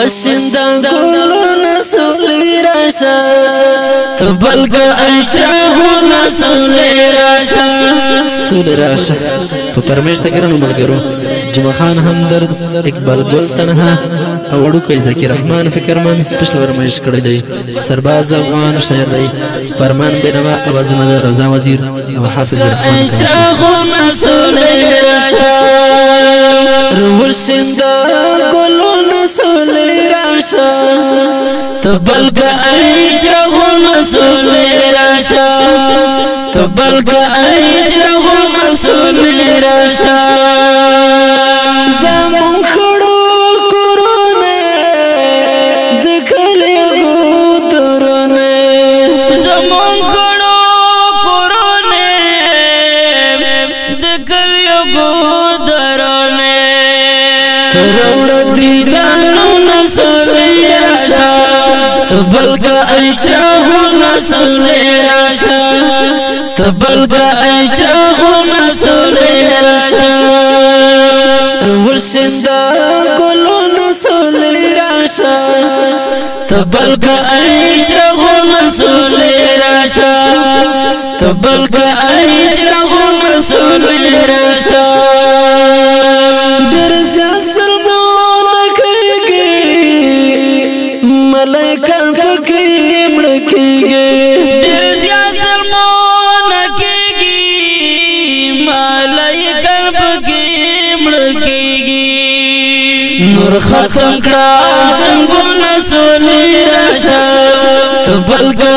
Washinda Gulluna Sooli Rasha Tabalga Gulluna Sooli Rasha Sooli Rasha Fa parmesh ta kiran malgaro Juma Khan Hamdard Iqbal Gul Tanha Awadu Kai Zakir Rahman Fikirman special vermish kade dai Sarbaz Afghan Shair dai Farman Benawa Awazuna Raza Wazir Aw Hafiz Rahman Gulluna Sooli Rasha Washinda Gulluna Sooli Rasha Tabalga Gulluna Sooli Rasha Tabalga Gulluna Sooli Rasha Tabalga Gulluna Sooli Rasha Tabalga Gulluna Sooli Rasha Washinda Gulluna Sooli Rasha Tabalga Gulluna Sooli Rasha Tabalga Gulluna Sooli Rasha Malaikan kaki mrkige dirja salmon kigi malaikan kaki mrkige nur khatam kra Gulluna Sooli Rasha Tabalga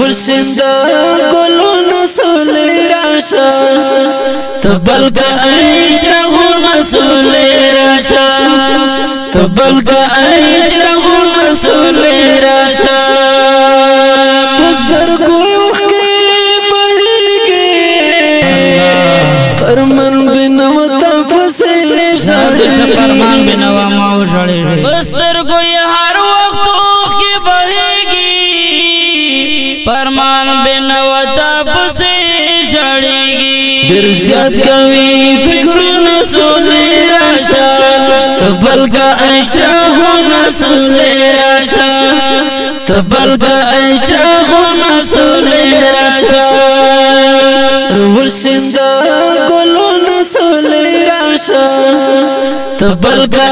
Washinda Gulluna Sooli Rasha Tabalga Gulluna Sooli Rasha Tabalga Gulluna Sooli Rasha Pasdar ko فرمان بنوا ماو جړې بستر کوی هر وخت کې بهږي فرمان بنوا تاسو جړېږي ډېر زیات کوي فکرونه سولې راشه تبلګه اچونه سولې راشه تبلګه اچونه سولې راشه Washinda Gulluna Sooli Rasha Tabalga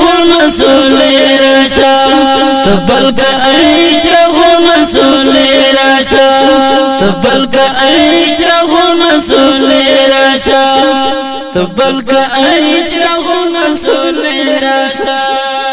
Gulluna Sooli Rasha Tabalga Gulluna Sooli Rasha Tabalga Gulluna Sooli Rasha Tabalga Gulluna Sooli Rasha